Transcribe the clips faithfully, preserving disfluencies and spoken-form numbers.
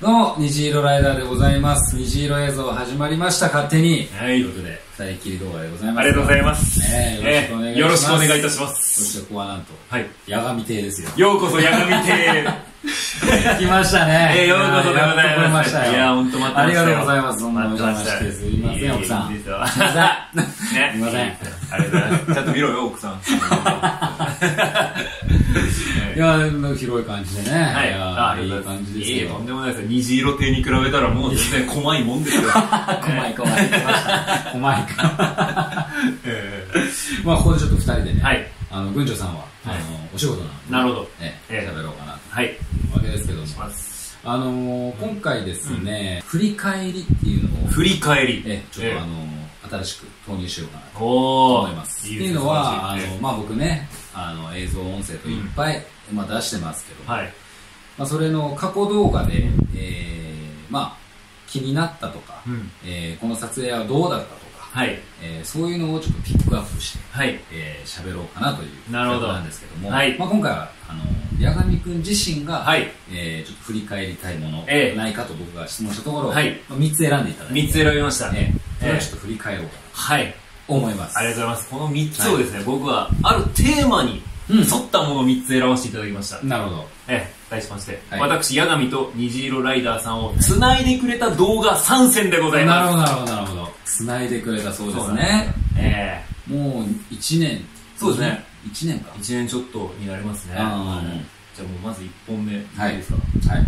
どうも、虹色ライダーでございます。虹色映像始まりました、勝手に。はい、ということで、二人きり動画でございます。ありがとうございます。ね、よろしくお願いします。よろしくお願いいたします。そして、ここはなんと、はい。八神亭ですよ。ようこそ、八神亭。来ましたね。えー、ようこそでございます。いや、ほんと待ってました。ありがとうございます。どうも、お邪魔して。すいません、奥さん。すいません。すいません。ありがとうございます。ちゃんと見ろよ、奥さん。いや、広い感じでね。はい。ああ、いい感じですけど。とんでもないです。虹色亭に比べたらもうですね、怖いもんですよ。怖い、怖い。怖いか。まあ、ここでちょっと二人でね、あの、群青さんは、あの、お仕事なので、ね、喋ろうかな、はい。わけですけども。あの、今回ですね、振り返りっていうのを、振り返り。え、ちょっとあの、新しく投入しようかなと思います。っていうのは、あの、まあ僕ね、あの映像音声といっぱい、うん、まあ出してますけど、はい、まあ、それの過去動画で、えー、まあ気になったとか、うん、えー、この撮影はどうだったとか、はい、えー、そういうのをちょっとピックアップして喋、はい、えー、ろうかなということなんですけども、はい、まあ、今回はあの八神君自身が、はい、えー、ちょっと振り返りたいものないかと僕が質問したところ、はい、まあみっつ選んでいただいて、みっつ選びましたね。それをちょっと振り返ろうかな、はい、思います。ありがとうございます。このみっつをですね、僕はあるテーマに沿ったものをみっつ選ばせていただきました。なるほど。ええ、題しまして、私、八神と虹色ライダーさんをつないでくれた動画さんせんでございます。なるほど、なるほど、なるほど。つないでくれたそうですね。ええ。もういちねん。そうですね。いちねんか。いちねんちょっとになりますね。じゃあもうまずいっぽんめ、いいですか。はい。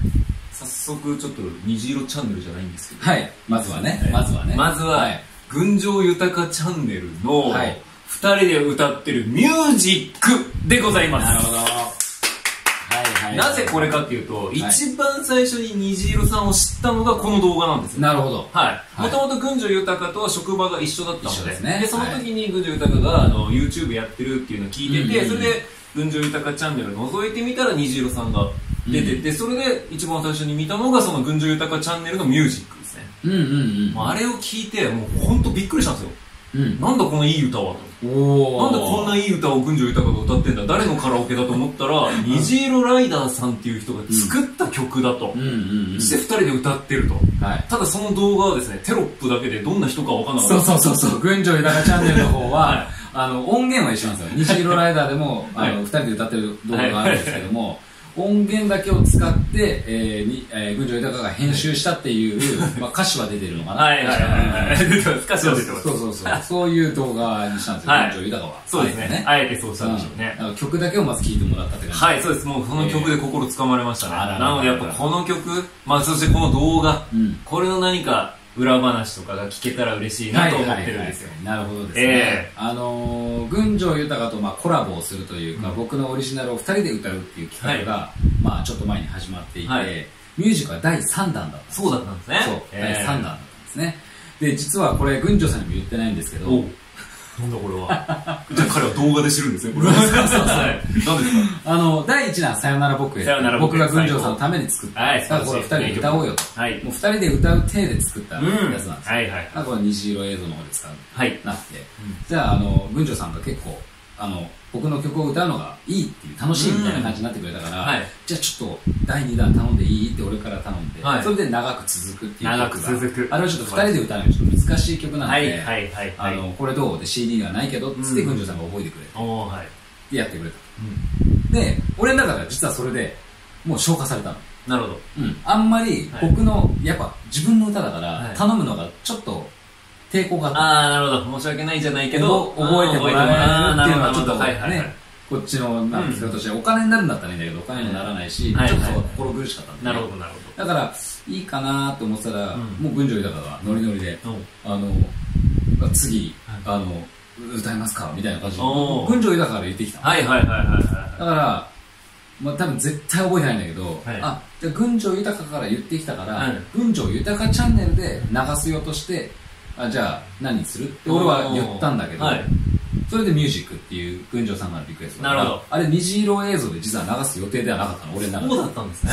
早速、ちょっと虹色チャンネルじゃないんですけど。はい。まずはね。まずはね。まずは、群青豊チャンネルのふたりで歌ってるミュージックでございます。なるほど。はいはい。なぜこれかっていうと、一番最初に虹色さんを知ったのがこの動画なんですよ。なるほど。はい。もともと群青豊と職場が一緒だったので、で、その時に群青豊があの YouTube やってるっていうのを聞いてて、それで群青豊チャンネルを覗いてみたら虹色さんが出てて、それで一番最初に見たのがその群青豊チャンネルのミュージック。あれを聞いて、もう本当びっくりしたんですよ。うん、なんだこのいい歌はと。なんだこんないい歌を群青豊が歌ってんだ、誰のカラオケだと思ったら、虹色ライダーさんっていう人が作った曲だと。そして二人で歌ってると。はい、ただその動画はですね、テロップだけでどんな人かわからなかった。そうそうそうそう。群青豊チャンネルの方は、はい、あの、音源は一緒なんですよ。虹色ライダーでも、あの、二人で歌ってる動画があるんですけども、音源だけを使って、えーにえー、群青豊が編集したっていう、まあ、歌詞は出てるのかな。はいはいはい。歌詞は出てます。そうそうそう。そういう動画にしたんですよ、群青豊は。そうですね。あえてそうしたんでしょうね。曲だけをまず聴いてもらったって感じ。はい、そうです。もうこの曲で心つかまれましたね。なのでやっぱこの曲、まあそしてこの動画、これの何か裏話とかが聞けたら嬉しいなと思ってるんですよ。なるほどですね。あの群青豊とまあコラボをするというか、僕のオリジナルをふたりで歌うっていう機会がまあちょっと前に始まっていて、ミュージックはだいさんだんだったんです。そうだったんですね。そう、だいさんだんだったんですね。で、実はこれ群青さんにも言ってないんですけど、なんだこれは。じゃあ彼は動画で知るんですね。これは。そうそうそう。何ですか。あのだいいちだんさよなら僕へ。僕が群青さんのために作った。はい。だからこれふたりで歌おうよと。はい。もうふたりで歌う体で作ったやつなんですよ。はいはい。あとは虹色映像の方で使う。はい。なって。じゃああの群青さんが結構あの僕の曲を歌うのがいいっていう楽しいみたいな感じになってくれたから。はい。じゃあちょっとだいにだん頼んでいいって俺から頼んで。はい。それで長く続くっていう。長く続く。あれはちょっとふたりで歌うのがちょっと難しい曲なので。はいはいはい。あのこれどうで シーディー がないけどつって群青さんが覚えてくれて。おお、はい。でやってくれた。うん。で俺の中では実はそれでもう消化されたの。なるほど。うん。あんまり僕のやっぱ自分の歌だから頼むのがちょっと。抵抗があった。ああ、なるほど。申し訳ないじゃないけど、覚えてもらえないっていうのはちょっとね、こっちの、なんですけど、私はお金になるんだったらいいんだけど、お金にもならないし、ちょっと心苦しかったんで。なるほど、なるほど。だから、いいかなと思ってたら、もう群青豊がノリノリで、あの、次、あの、歌いますかみたいな感じで、群青豊から言ってきた。はいはいはいはい。だから、まあ多分絶対覚えてないんだけど、あ、じゃあ群青豊から言ってきたから、群青豊チャンネルで流すよとして、あ、じゃあ何するって俺は言ったんだけど、それでミュージックっていう群青さんからのリクエストだから、あれ虹色映像で実は流す予定ではなかったの、俺の中で。そうだったんですね。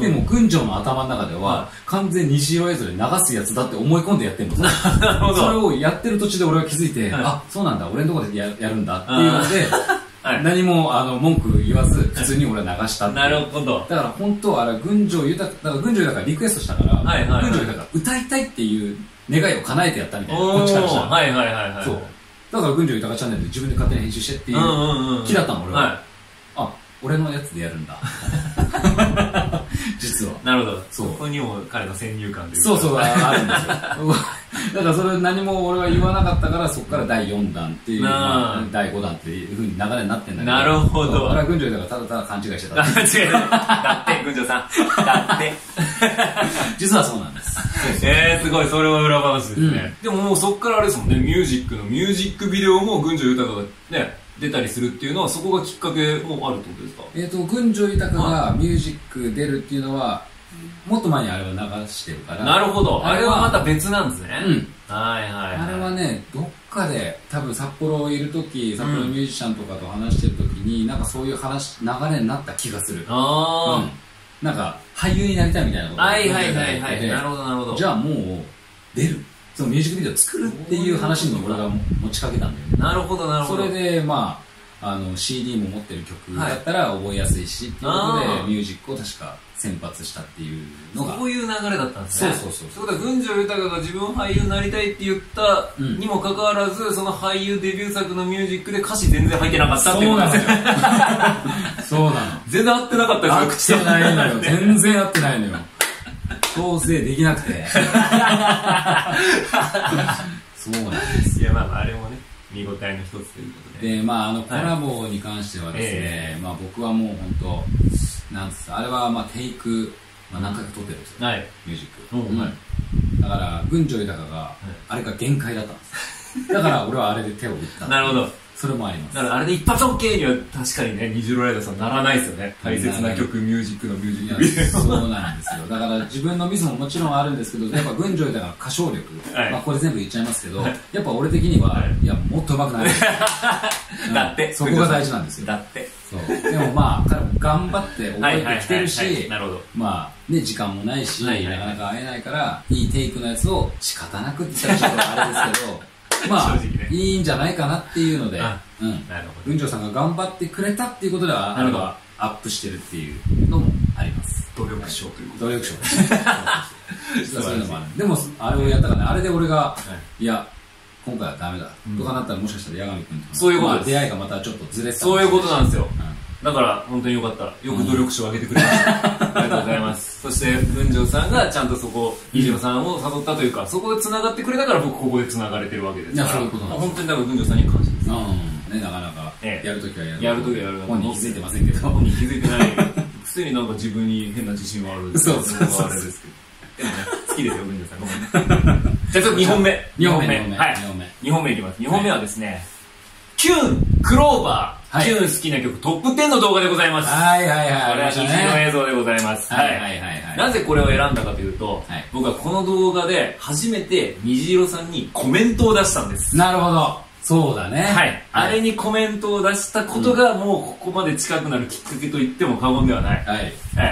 でも群青の頭の中では完全に虹色映像で流すやつだって思い込んでやってるの。それをやってる途中で俺は気づいて、あ、そうなんだ、俺のとこでやるんだっていうので何もあの文句言わず普通に俺は流したって。なるほど。だから本当はあれ群青豊だから群青だからリクエストしたから群青豊が歌いたいっていう願いを叶えてやったみたいな、こっちからしたら。はいはいはいはい。そう。だから群青豊チャンネルで自分で勝手に編集してっていう気だったの俺は。あ、俺のやつでやるんだ。実は。なるほど。そこにも彼の先入観というか。そうそう、あるんですよ。だからそれ何も俺は言わなかったから、そこからだいよんだんっていう、だいごだんっていうふうに流れになってんだけど。なるほど。俺は群青だからただただ勘違いしてた。勘違いしてた。だって、群青さん。だって。実はそうなんです。えー、すごい、それは裏話ですね。でももうそこからあれですもんね、ミュージックのミュージックビデオも群青豊がね、出たりするっていうのは、そこがきっかけもあるってことですか？えっと、群青豊がミュージック出るっていうのは、もっと前にあれは流してるから。なるほど。あれはまた別なんですね。うん。はいはいはい。あれはね、どっかで、多分札幌いるとき、札幌のミュージシャンとかと話してるときに、なんかそういう話、流れになった気がする。ああ。なんか、俳優になりたいみたいなことが。はいはいはいはい。なるほどなるほど。じゃあもう、出る。そのミュージックビデオを作るっていう話に俺が持ちかけたんだよね。なるほどなるほど。それでまあ、あの シーディー も持ってる曲だったら覚えやすいしっていうことでミュージックを確か先発したっていうのが。そういう流れだったんですね。そうそうそう。そういうことは群青豊が自分俳優になりたいって言ったにもかかわらず、その俳優デビュー作のミュージックで歌詞全然入ってなかったってことなんですよ。そうなの。全然合ってなかったよ。合ってないのよ。全然合ってないのよ。調整できなくて。そうなんです。いや、まあ、あれもね、見応えの一つということで。で、まあ、あの、コラボに関してはですね、まあ、僕はもう本当、なんですか、あれは、まあ、テイク、まあ、何回か撮ってるんですよ。はい。ミュージック。だから、群青豊が、あれが限界だったんです。だから、俺はあれで手を打った。なるほど。それもあります。だからあれで一発 OK には確かにね、虹色ライダーさんならないですよね。大切な曲、ミュージックのミュージックビデオ。そうなんですよ。だから自分のミスももちろんあるんですけど、やっぱ群青だから歌唱力、まあこれ全部言っちゃいますけど、やっぱ俺的には、いや、もっと上手くなる。だって。そこが大事なんですよ。だって。そう。でもまあ、彼も頑張って覚えてきてるし、まあ、ね、時間もないし、なかなか会えないから、いいテイクのやつを仕方なくって言ったらちょっとあれですけど、まあ、いいんじゃないかなっていうので、群青さんが頑張ってくれたっていうことでは、あれはアップしてるっていうのもあります。努力賞ということで。努力賞です。そういうのもある。でも、あれをやったからね、あれで俺が、いや、今回はダメだとかなったら、もしかしたら八神君とそういうことです。出会いがまたちょっとずれてた。そういうことなんですよ。だから、本当によかった。よく努力賞をあげてくれました。ありがとうございます。そして、群青さんがちゃんとそこ、虹色さんを誘ったというか、そこで繋がってくれたから、僕ここで繋がれてるわけですから。いや、そういうことなんです。本当にだから群青さんに感謝です。うん。ね、なかなか、やるときはやる。やるときはやる。本人気づいてませんけど。本人気づいてない。くせになんか自分に変な自信はある。そうそうそう。あれですけど。でもね、好きですよ、群青さん。ごめんね。じゃあちょっとにほんめ。にほんめ。はい。にほんめいきます。にほんめはですね、キュン、クローバー。キュン好きな曲トップテンの動画でございます。はいはいはい。これは虹の映像でございます。はいはいはい。なぜこれを選んだかというと、僕はこの動画で初めて虹色さんにコメントを出したんです。なるほど。そうだね。はい。あれにコメントを出したことがもうここまで近くなるきっかけと言っても過言ではない。は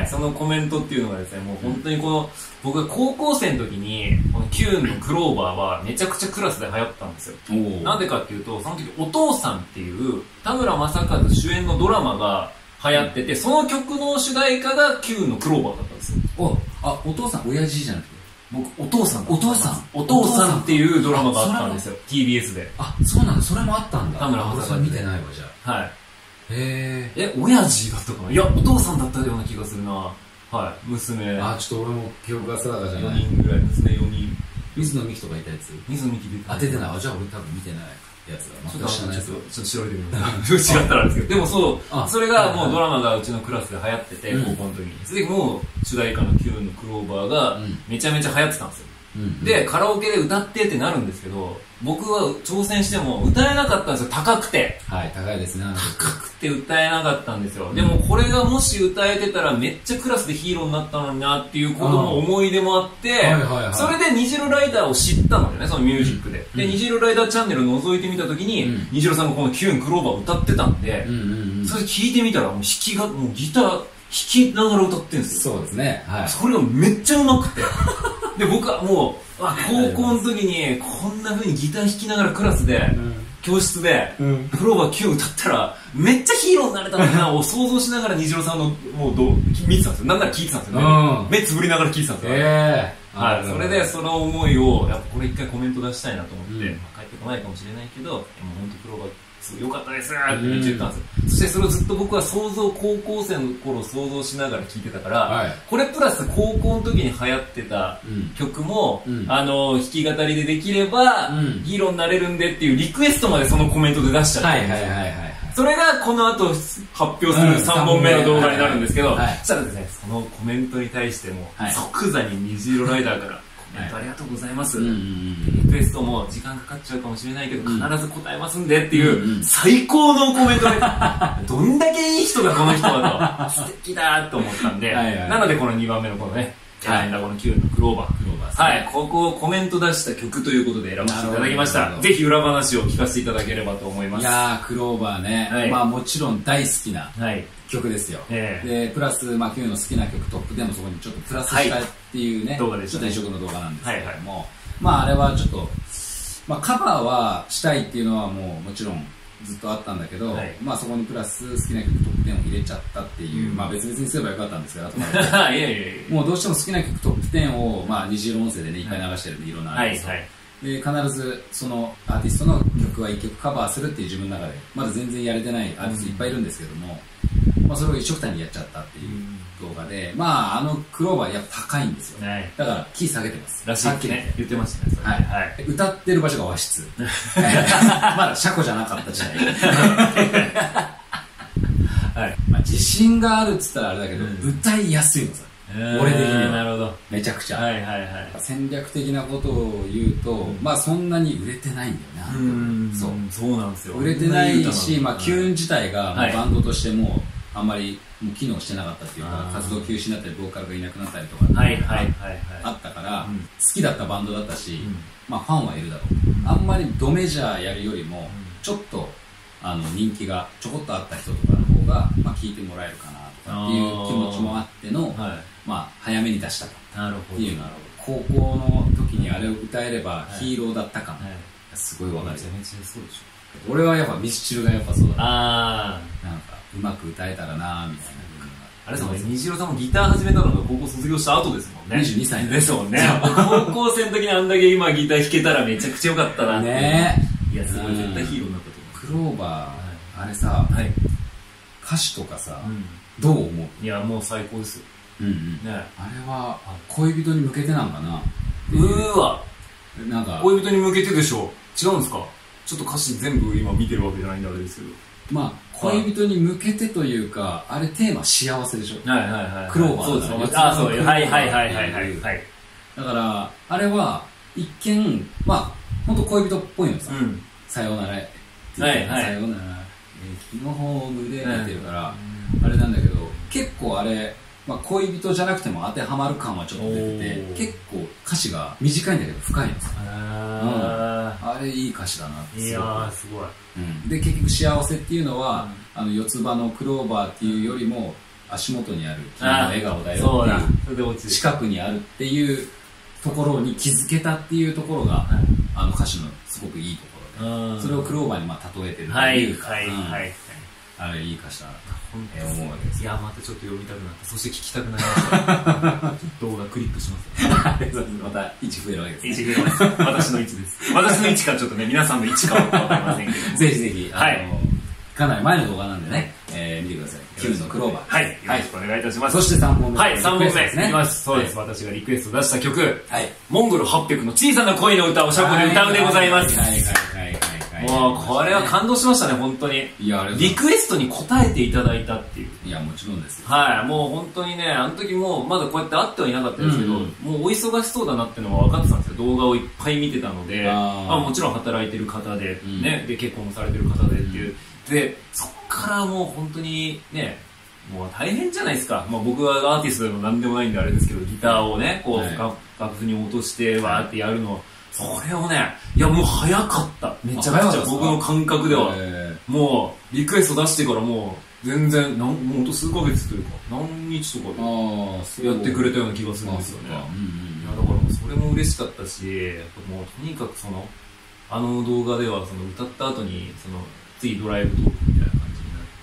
い。そのコメントっていうのがですね、もう本当にこの、僕が高校生の時に、このキューンのクローバーはめちゃくちゃクラスで流行ったんですよ。なんでかっていうと、その時お父さんっていう田村正和主演のドラマが流行ってて、その曲の主題歌がキューンのクローバーだったんですよ。お、あ、お父さん、親父じゃなくて。僕、お父さん。お父さん。お父さんっていうドラマがあったんですよ。ティービーエス で。あ、そうなんだ。それもあったんだ。田村正和見てないわ、じゃあ。はい。へえ。え、親父だったかな？いや、お父さんだったような気がするな。はい、娘。あ、ちょっと俺も記憶が定かじゃない。よにんぐらい、娘よにん。水野美紀とかいたやつ？水野美紀出てない。あ、出てない。じゃあ俺多分見てないやつだ。ちょっと知らないやつ。ちょっと調べてみます。違ったらですけど。でもそう、それがもうドラマがうちのクラスで流行ってて、高校の時に。それでもう主題歌のキューンのクローバーがめちゃめちゃ流行ってたんですよ。で、カラオケで歌ってってなるんですけど、僕は挑戦しても歌えなかったんですよ、高くて。はい、高いですね。高くて歌えなかったんですよ。でもこれがもし歌えてたらめっちゃクラスでヒーローになったのになっていうことの思い出もあって、それで虹色ライダーを知ったのよね、そのミュージックで。で、虹色ライダーチャンネルを覗いてみたときに、虹色さんがこのキューンクローバーを歌ってたんで、それ聞いてみたらもう弾きが、もうギター弾きながら歌ってるんですよ。そうですね。はい。それがめっちゃ上手くて。で、僕はもう、高校の時にこんな風にギター弾きながらクラスで、教室でクローバー Q 歌ったらめっちゃヒーローになれたんだなを想像しながら虹郎さんのもうど見てたんですよ。なんなら聴いてたんですよね、うん、目つぶりながら聴いてたんですよ、えーはい、それでその思いをやっぱこれ一回コメント出したいなと思って、うん、帰ってこないかもしれないけど本当クローバーQ良かったですって言ってたんですよ、うん、そしてそれをずっと僕は想像高校生の頃想像しながら聴いてたから、はい、これプラス高校の時に流行ってた曲も、うん、あの弾き語りでできればヒーローになれるんでっていうリクエストまでそのコメントで出しちゃったんですよ。それがこの後発表するさんぼんめの動画になるんですけど、そしたらですね、そのコメントに対しても即座に虹色ライダーからコメントありがとうございます、リクエストも時間かかっちゃうかもしれないけど必ず答えますんでっていう最高のコメントで、どんだけいい人だこの人はと、素敵だと思ったんで、なのでこのにばんめのこのね、はい、このきゅうのクローバー、クローバーですね、はい、ここをコメント出した曲ということで選ばせていただきました。ぜひ裏話を聞かせていただければと思います。いやー、クローバーね、はい、まあもちろん大好きな曲ですよ。はい、で、プラス、まあきゅうの好きな曲トップでもそこにちょっとプラスしたっていうね、はい、動画でしたね、ちょっと異色の動画なんですけども、はいはい、まああれはちょっと、まあカバーはしたいっていうのはもうもちろんずっとあったんだけど、はい、まあそこにプラス好きな曲トップテンを入れちゃったっていう、うん、まあ別々にすればよかったんですけど、もうどうしても好きな曲トップテンを、まあ、虹色音声でね、いっぱい流してるんで、いろんなアーティスト、はいはい、で必ずそのアーティストの曲はいっきょくカバーするっていう自分の中で、まだ全然やれてないアーティストいっぱいいるんですけども、うん、まあそれを一緒くたにやっちゃったっていう動画で、まああのクローバーやっぱ高いんですよ、はい、だからキー下げてます。らしいですね。言ってましたね。はいはい。歌ってる場所が和室。まだ車庫じゃなかった時代。はい。まあ自信があるっつったらあれだけど、歌いやすいのさ。俺的には。なるほど。めちゃくちゃ。はいはいはい。戦略的なことを言うと、まあそんなに売れてないんだよね。うん。そう。そうなんですよ。売れてないし、まあキューン自体がバンドとしてもあんまりもう機能してなかったっていうか、活動休止になったりボーカルがいなくなったりとかあったから、好きだったバンドだったし、まあファンはいるだろう。あんまりドメジャーやるよりもちょっとあの人気がちょこっとあった人とかの方がまあ聴いてもらえるかなとかっていう気持ちもあっての、まあ早めに出したかっていうのは、高校の時にあれを歌えればヒーローだったかも、すごいわかる。俺はやっぱミスチルがやっぱそうだな、なんかうまく歌えたらなみたいな。あれですもんね、虹郎さんもギター始めたのが高校卒業した後ですもんね。にじゅうにさいですもんね。高校生の時にあんだけ今ギター弾けたらめちゃくちゃ良かったなね。いや、すごい絶対ヒーローになったと思う。クローバーあれさ、歌詞とかさ、どう思う？いや、もう最高ですよ。あれは恋人に向けてなんかな。うわ、なんか恋人に向けてでしょ。違うんですか？ちょっと歌詞全部今見てるわけじゃないんであれですけど、まあ恋人に向けてというか、あれテーマ幸せでしょ。はいはいはい。クローバー。そうですね。ああ、そうです。はいはいはいはいはい。だからあれは一見まあ本当恋人っぽいのさ。さよなら。はいはい。さよなら。駅のホームで見てるからあれなんだけど、結構あれまあ恋人じゃなくても当てはまる感はちょっと出てて、結構歌詞が短いんだけど深いのさ。あれいい歌詞だなって。いやーすごい、うん、で結局幸せっていうのは、うん、あの四つ葉のクローバーっていうよりも足元にある君の笑顔だよっていう、近くにあるっていうところに気づけたっていうところが、はい、あの歌詞のすごくいいところで、それをクローバーにまあ例えてるっていうか、あれいい歌詞だなと思うわけです。いやまたちょっと読みたくなった、そして聞きたくなりました。動画クリックしますよ。またいち増えるわけですね。私のいちです。私のいちかちょっとね、皆さんのいちかは分かりませんけど、ぜひぜひかなり前の動画なんでね、見てください。きゅうのクローバー、はい、よろしくお願いいたします。そしてさんぼんめ、はい、さんぼんめいきます。そうです、私がリクエスト出した曲、モンゴルはっぴゃくの小さな恋の歌をシャコで歌うでございます。はいはいはい。もうこれは感動しましたね、本当に。リクエストに応えていただいたっていう。いやもちろんですよ。はい、もう本当にね、あの時もうまだこうやって会ってはいなかったんですけど、うん、もうお忙しそうだなってのは分かってたんですよ。動画をいっぱい見てたので、あもちろん働いてる方で、うん、ね、で結婚もされてる方でっていう、うん、でそっからもう本当にね、もう大変じゃないですか。まあ僕はアーティストでもなんでもないんであれですけど、ギターをねこう、はい、楽譜に落としてわーってやるの。これをね、いやもう早かった。めちゃくちゃ僕の感覚では。もう、リクエスト出してからもう、全然、もうほんと数ヶ月というか、何日とかでやってくれたような気がするんですよね。いやだからそれも嬉しかったし、もうとにかくその、あの動画ではその歌った後にその次ドライブトークみたいな感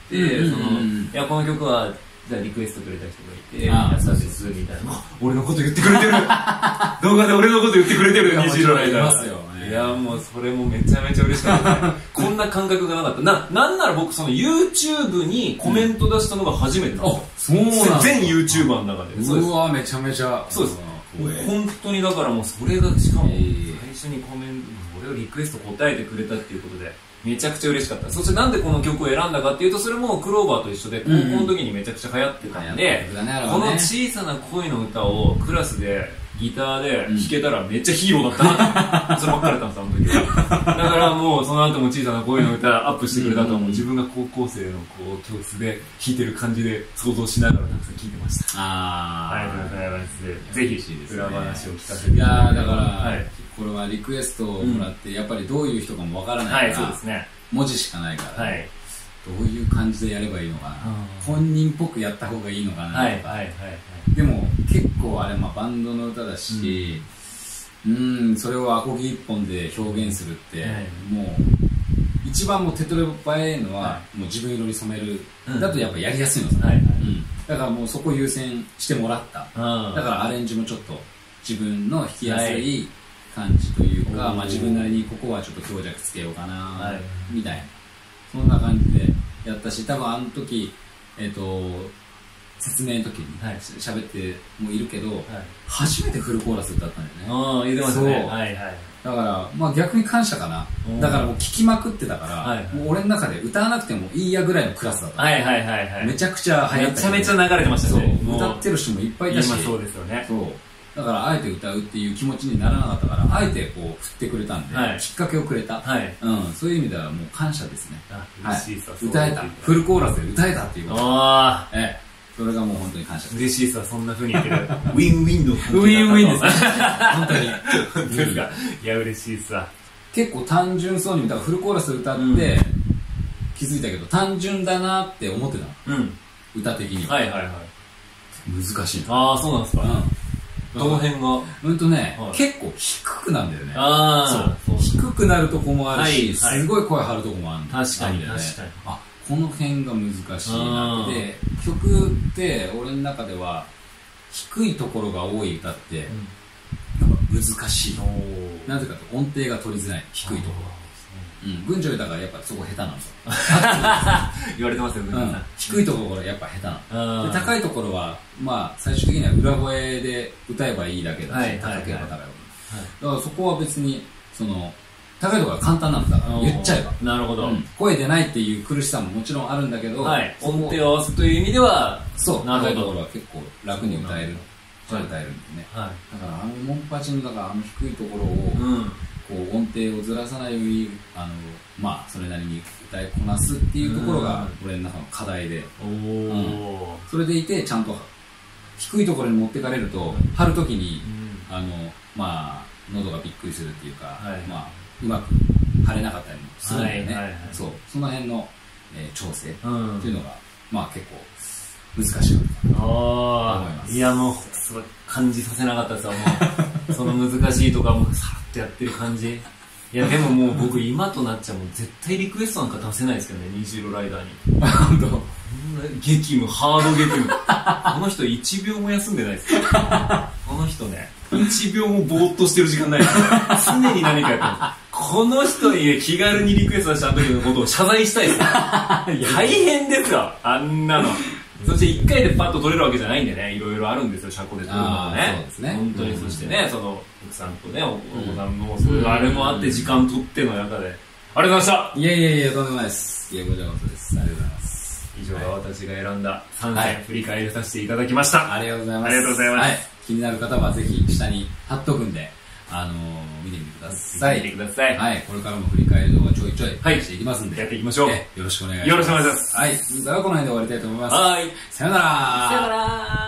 じになって、いやこの曲はじゃあリクエストくれた人がいて、やったんですみたいな、俺のこと言ってくれてる、動画で俺のこと言ってくれてるにじゅう代だから、いやもうそれもめちゃめちゃ嬉しかった、こんな感覚がなかった。ななんなら僕その YouTube にコメント出したのが初めてなの。そうなんだ。全 YouTuber の中で。うわめちゃめちゃ。そうです、本当にだからもうそれがしかも最初にコメント、俺をリクエスト答えてくれたっていうことでめちゃくちゃ嬉しかった。そしてなんでこの曲を選んだかっていうと、それもクローバーと一緒で高校の時にめちゃくちゃ流行ってたんで、この小さな恋の歌をクラスでギターで弾けたらめっちゃヒーローだったなってそればっかりだったんです、あの時は。だからもうその後も小さな恋の歌アップしてくれたと、もう自分が高校生のこう教室で弾いてる感じで想像しながらたくさん聴いてました。ああ、ありがとうございます。ぜひ裏話を聞かせてください。いやだからこれはリクエストをもらってやっぱりどういう人かもわからないから、文字しかないから、どういう感じでやればいいのかな、本人っぽくやった方がいいのかなとか。でも結構あれまあバンドの歌だし、うん、それをアコギ一本で表現するってもう一番もう手取り早いのはもう自分色に染めるだとやっぱやりやすいのさ。だからもうそこ優先してもらった。だからアレンジもちょっと自分の弾きやすい感じというか、まあ自分なりにここはちょっと強弱つけようかなみたいな、そんな感じでやったし、多分あの時えっと説明の時に喋ってもいるけど、初めてフルコーラス歌ったんだよね。言ってましたね。だからまあ逆に感謝かな。だからもう聞きまくってたから、もう俺の中で歌わなくてもいいやぐらいのクラスだった。はいはいはいはい。めちゃくちゃ流行った。めちゃめちゃ流れてましたね。歌ってる人もいっぱいいたし。今そうですよね。そう。だからあえて歌うっていう気持ちにならなかったから、あえてこう振ってくれたんで、きっかけをくれた。うん、そういう意味ではもう感謝ですね。嬉しいさ。歌えた。フルコーラスで歌えたっていうこと。ああ。ええ。それがもう本当に感謝です。嬉しいさ、そんな風に言ってる。ウィンウィンの。ウィンウィンですね。本当に。ですか。いや、嬉しいさ。結構単純そうに、だからフルコーラス歌って気づいたけど、単純だなって思ってたの。うん。歌的には。はいはいはい。難しい。ああ、そうなんですか。うん。どの辺が。うんとね、結構低くなんだよね。ああ。そう。低くなるとこもあるし、すごい声張るとこもある。確かに確かに。あ、この辺が難しいなって。曲って俺の中では低いところが多い歌ってやっぱ難しい。なぜかと音程が取りづらい、低いところ。群青だからやっぱそこ下手なんですよ、言われてますよね。低いところがやっぱ下手なの。高いところはまあ最終的には裏声で歌えばいいだけだし、高ければ高いほど。だからそこは別にその高いところは簡単なんだから言っちゃえば。なるほど。声出ないっていう苦しさももちろんあるんだけど、音程を合わせという意味では、そう、高いところは結構楽に歌える、歌えるんでね。だからあのモンパチのだからあの低いところをこう音程をずらさないようにあのまあそれなりに歌いこなすっていうところが俺の中の課題で、それでいてちゃんと低いところに持ってかれると張るときにあのまあ喉がびっくりするっていうか、まあうまく張れなかったりもするんだよね。そう、その辺の、えー、調整っていうのが、うん、まあ結構難しいと思います。いやもう感じさせなかったですわ。もうその難しいとかもさらっとやってる感じ。いやでももう僕今となっちゃもう絶対リクエストなんか出せないですけどね、虹色ライダーに。本当。激務、ハード激務。この人いちびょうも休んでないですよ。この人ね、いちびょうもぼーっとしてる時間ないですよ。常に何かやってます。この人に気軽にリクエストした時のことを謝罪したいですよ。大変ですよ、あんなの。そしていっかいでパッと取れるわけじゃないんでね、いろいろあるんですよ、車庫で取るのはね。そうですね。本当に、そしてね、その、奥さんとね、お子さんの、それがあれもあって、時間取っての中で。ありがとうございました。いやいやいや、とんでもないです。いや、ごちゃごちゃです。ありがとうございます。以上が私が選んださんせん振り返りさせていただきました。ありがとうございます。ありがとうございます。気になる方はぜひ下に貼っとくんで、あの見てみてください。見てください。はい、これからも振り返り動画ちょいちょいはいしていきますんで、やっていきましょう。よろしくお願いします。よろしくお願いします。はい、それではこの辺で終わりたいと思います。はい、さよなら。さよなら。